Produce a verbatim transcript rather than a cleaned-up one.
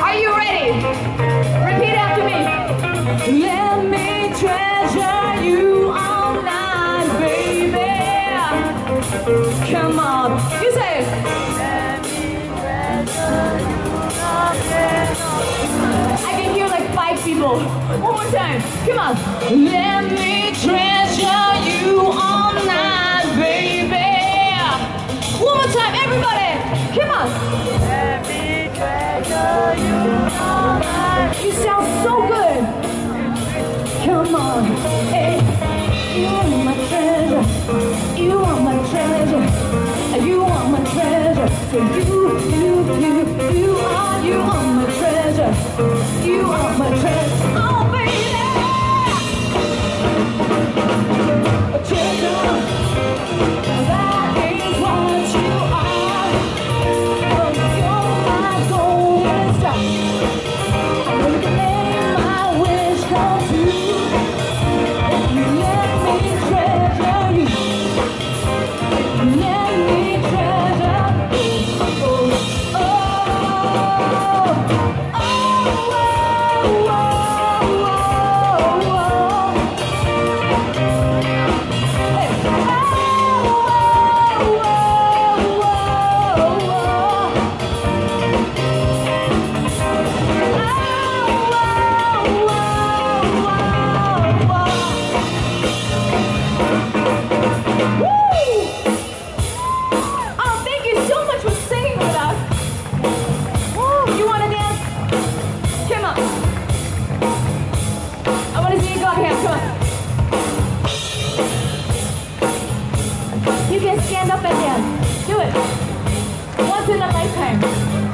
Are you ready? Repeat after me. Let me treasure you all night, baby. Come on. You say it. Let me treasure you all night. I can hear like five people. One more time. Come on. Let me treasure you all night, baby. One more time, everybody. Come on. Let me You sound so good. Come on, hey. You are my treasure. You are my treasure. You are my treasure. So you, you, you, you are, you are my treasure. You are my treasure. Oh, baby, a treasure. That is what you are. You can stand up and dance. Do it. Once in a lifetime.